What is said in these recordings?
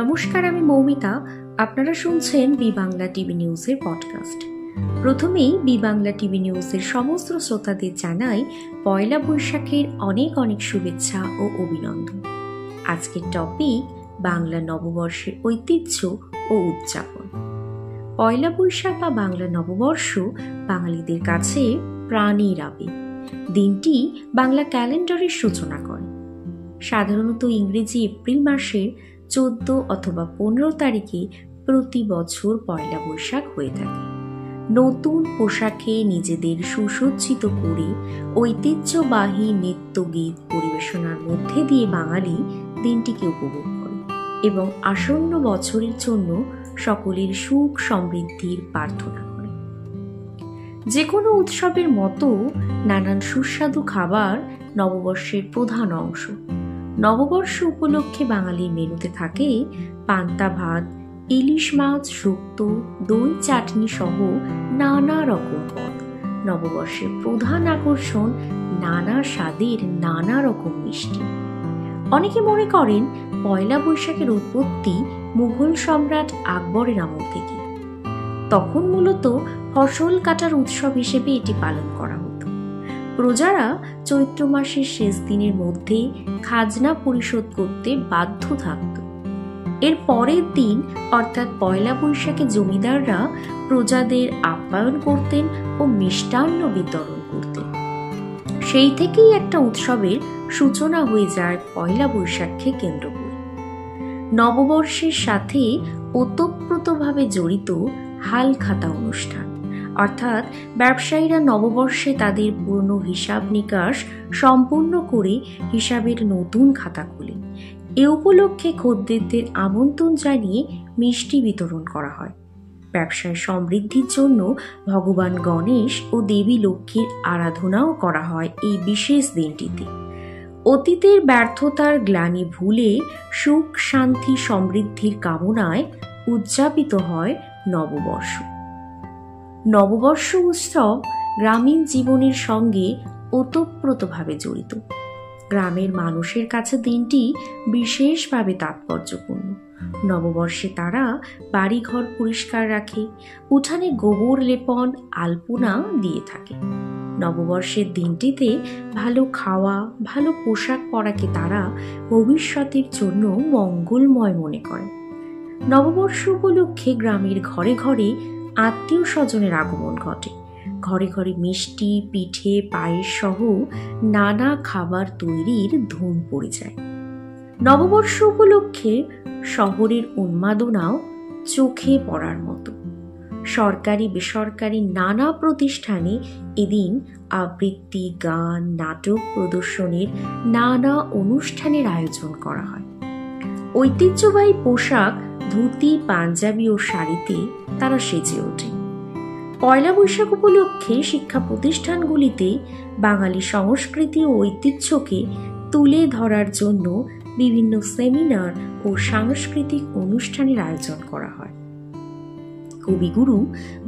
নমস্কার, আমি মৌমিতা। আপনারা শুনছেন বি বাংলা টিভি নিউজের পডকাস্ট। প্রথমেই বি বাংলা টিভি নিউজের সমস্ত শ্রোতাদের জানাই পয়লা বৈশাখের অনেক অনেক শুভেচ্ছা ও অভিনন্দন। আজকের টপিক বাংলা নববর্ষের ঐতিহ্য ও উদযাপন। পয়লা বৈশাখ বা বাংলা নববর্ষ বাঙালিদের কাছে প্রাণের আবেগ। দিনটি বাংলা ক্যালেন্ডারের সূচনা করে। সাধারণত ইংরেজি এপ্রিল মাসের 14 অথবা 15 তারিখে প্রতি বছর পয়লা বৈশাখ হয়ে থাকে। নতুন পোশাকে নিজেদের সুসজ্জিত করে ঐতিহ্যবাহী নৃত্যগীত পরিবেশনার মধ্যে দিয়ে বাঙালি দিনটিকে উপভোগ করে এবং আসন্ন বছরের জন্য সকলের সুখ সমৃদ্ধির প্রার্থনা করে। যে কোনো উৎসবের মতো নানান সুস্বাদু খাবার নববর্ষের প্রধান অংশ। নববর্ষ উপলক্ষে বাঙালির মেনুতে থাকে পান্তা ভাত, ইলিশ মাছ, শুক্তো, দই চাটনি সহ নানা রকম পদ। নববর্ষের প্রধান আকর্ষণ নানা স্বাদের নানা রকম মিষ্টি। অনেকে মনে করেন পয়লা বৈশাখের উৎপত্তি মুঘল সম্রাট আকবরের আমল থেকে। তখন মূলত ফসল কাটার উৎসব হিসেবে এটি পালন করা হতো। প্রজারা চৈত্র মাসের শেষ দিনের মধ্যে খাজনা পরিশোধ করতে বাধ্য থাকত। এর পরের দিন অর্থাৎ পয়লা বৈশাখে জমিদাররা প্রজাদের আপ্যায়ন করতেন ও মিষ্টান্ন বিতরণ করতেন। সেই থেকেই একটা উৎসবের সূচনা হয়ে যায় পয়লা বৈশাখকে কেন্দ্র করে। নববর্ষের সাথে ওতপ্রোতভাবে জড়িত হালখাতা অনুষ্ঠান, অর্থাৎ ব্যবসায়ীরা নববর্ষে তাদের পুরনো হিসাব নিকাশ সম্পূর্ণ করে হিসাবের নতুন খাতা খোলেন। এ উপলক্ষে খদ্দেরদের আমন্ত্রণ জানিয়ে মিষ্টি বিতরণ করা হয়। ব্যবসায় সমৃদ্ধির জন্য ভগবান গণেশ ও দেবী লক্ষ্মীর আরাধনাও করা হয় এই বিশেষ দিনটিতে। অতীতের ব্যর্থতার গ্লানি ভুলে সুখ শান্তি সমৃদ্ধির কামনায় উদযাপিত হয় নববর্ষ। নববর্ষ উৎসব গ্রামীণ জীবনের সঙ্গে ওতপ্রোতভাবে জড়িত। গ্রামের মানুষের কাছে দিনটি বিশেষভাবে তাৎপর্যপূর্ণ। নববর্ষে তারা বাড়িঘর পরিষ্কার রাখে, উঠানে গোবর লেপন আলপনা দিয়ে থাকে। নববর্ষের দিনটিতে ভালো খাওয়া, ভালো পোশাক পরাকে তারা ভবিষ্যতের জন্য মঙ্গলময় মনে করে। নববর্ষ উপলক্ষে গ্রামের ঘরে ঘরে আত্মীয় স্বজনের আগমন ঘটে। ঘরে ঘরে মিষ্টি, পিঠে, পায়েস সহ নানা খাবার তৈরির ধুম পড়ে যায়। নববর্ষ উপলক্ষে শহরের উন্মাদনাও চোখে পড়ার মতো। সরকারি বেসরকারি নানা প্রতিষ্ঠানে এদিন আবৃত্তি, গান, নাটক প্রদর্শনের নানা অনুষ্ঠানের আয়োজন করা হয়। ঐতিহ্যবাহী পোশাক ধুতি, পাঞ্জাবি ও শাড়িতে তারা সেজে ওঠে। পয়লা বৈশাখ উপলক্ষে শিক্ষা প্রতিষ্ঠানগুলিতে বাঙালি সংস্কৃতি ও ঐতিহ্যকে তুলে ধরার জন্য বিভিন্ন সেমিনার ও সাংস্কৃতিক অনুষ্ঠানের আয়োজন করা হয়। কবিগুরু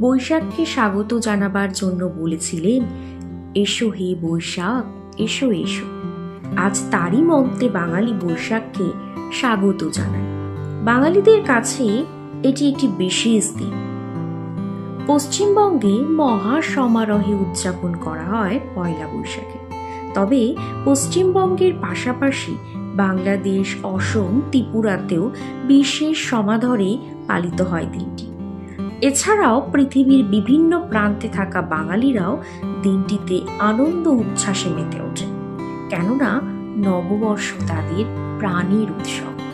বৈশাখকে স্বাগত জানাবার জন্য বলেছিলেন, এসো হে বৈশাখ, এসো এসো। আজ তারই মন্ত্রে বাঙালি বৈশাখকে স্বাগত জানায়। বাঙালিদের কাছে এটি একটি বিশেষ দিন। পশ্চিমবঙ্গে মহা সমারোহে উদযাপন করা হয় পয়লা বৈশাখে। তবে পশ্চিমবঙ্গের পাশাপাশি বাংলাদেশ, অসম, ত্রিপুরাতেও বিশেষ সমাদরে পালিত হয় দিনটি। এছাড়াও পৃথিবীর বিভিন্ন প্রান্তে থাকা বাঙালিরাও দিনটিতে আনন্দ উচ্ছ্বাসে মেতে ওঠে, কেননা নববর্ষ তাদের প্রাণের উৎসব।